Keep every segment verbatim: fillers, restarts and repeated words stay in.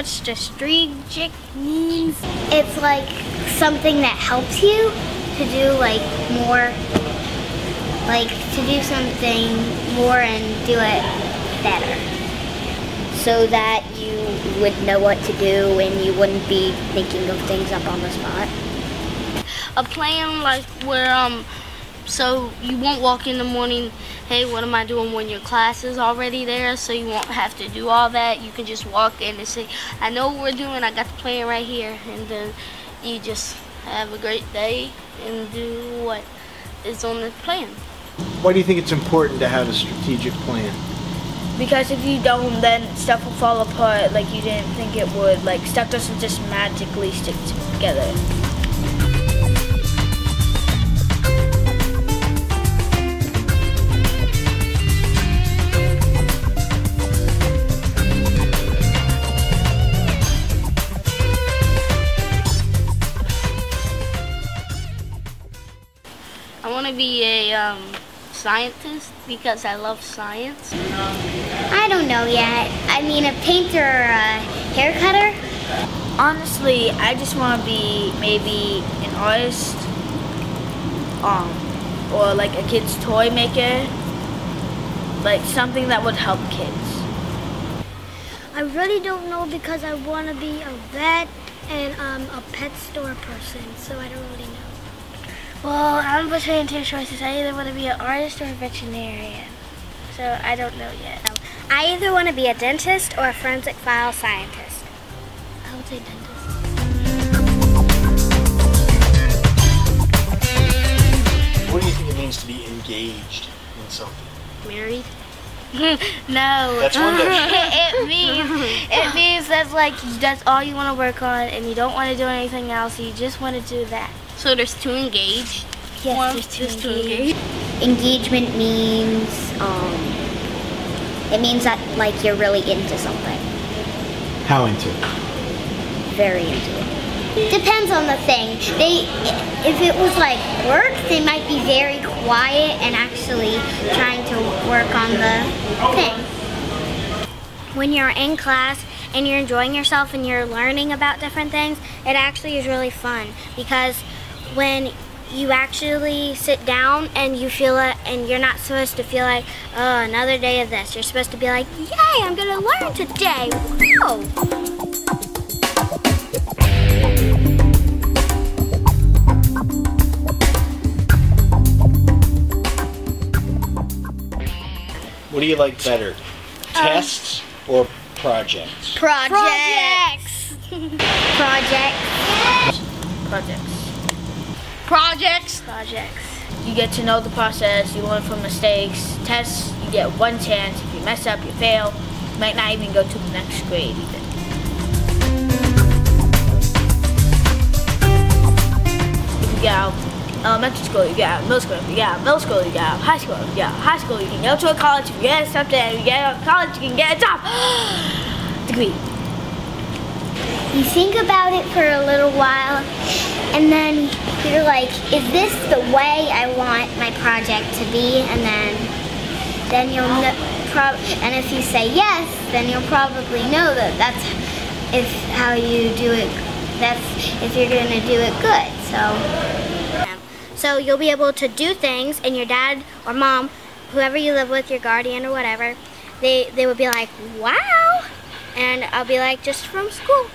what strategic means. It's like something that helps you to do like more, like to do something more and do it better. So that you would know what to do and you wouldn't be thinking of things up on the spot. A plan like where, um, so you won't walk in the morning, hey, what am I doing, when your class is already there, so you won't have to do all that. You can just walk in and say, I know what we're doing, I got the plan right here. And then you just have a great day and do what is on the plan. Why do you think it's important to have a strategic plan? Because if you don't, then stuff will fall apart like you didn't think it would. Like, stuff doesn't just magically stick together. I want to be a um, scientist because I love science. I don't know yet. I mean, a painter or a hair cutter. Honestly, I just want to be maybe an artist, um, or like a kid's toy maker, like something that would help kids. I really don't know because I want to be a vet and um, a pet store person, so I don't really know. Well, I'm between two choices. I either want to be an artist or a veterinarian. So I don't know yet. I either want to be a dentist or a forensic file scientist. I would say dentist. What do you think it means to be engaged in something? Married? No. That's one day. it, it means it means that's like that's all you want to work on and you don't want to do anything else. You just want to do that. So there's two engaged? Yes, One, there's two, there's two engaged. engaged. Engagement means, um, it means that like you're really into something. How into it? Very into it. Depends on the thing. They, if it was like work, they might be very quiet and actually trying to work on the thing. When you're in class, and you're enjoying yourself and you're learning about different things, it actually is really fun because when you actually sit down and you feel it and you're not supposed to feel like, oh, another day of this. You're supposed to be like, yay, I'm gonna learn today. Whoa. What do you like better, tests um, or Projects. Projects. Projects. Projects. Projects. Projects. Projects. You get to know the process, you learn from mistakes. Tests, you get one chance. If you mess up, you fail. You might not even go to the next grade either. If you get out of elementary school, you get out of middle school. If you get out of middle school, you get out of high school. If you get out of high school, you can go to a college. If you get accepted and you get out of college, you can get a job. Degree. You think about it for a little while and then you're like, is this the way I want my project to be? And then then you'll know, prob and if you say yes, then you'll probably know that that's if how you do it, that's if you're going to do it good. So so you'll be able to do things and your dad or mom, whoever you live with, your guardian or whatever, they they would be like, wow. And I'll be like, just from school.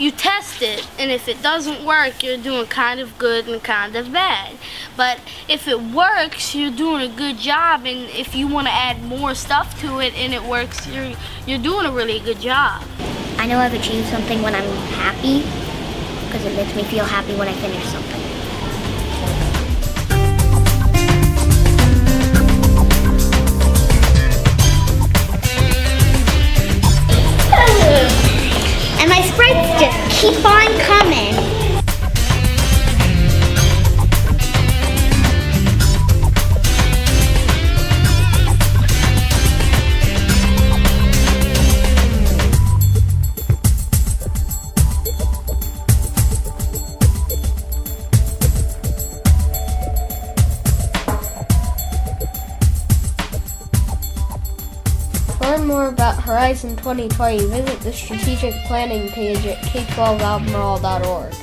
You test it, and if it doesn't work, you're doing kind of good and kind of bad. But if it works, you're doing a good job, and if you want to add more stuff to it and it works, you're, you're doing a really good job. I know I've achieved something when I'm happy, because it makes me feel happy when I finish something. And my sprites just keep on coming. Well, learn more about Horizon twenty twenty, visit the strategic planning page at k twelve albemarle dot org.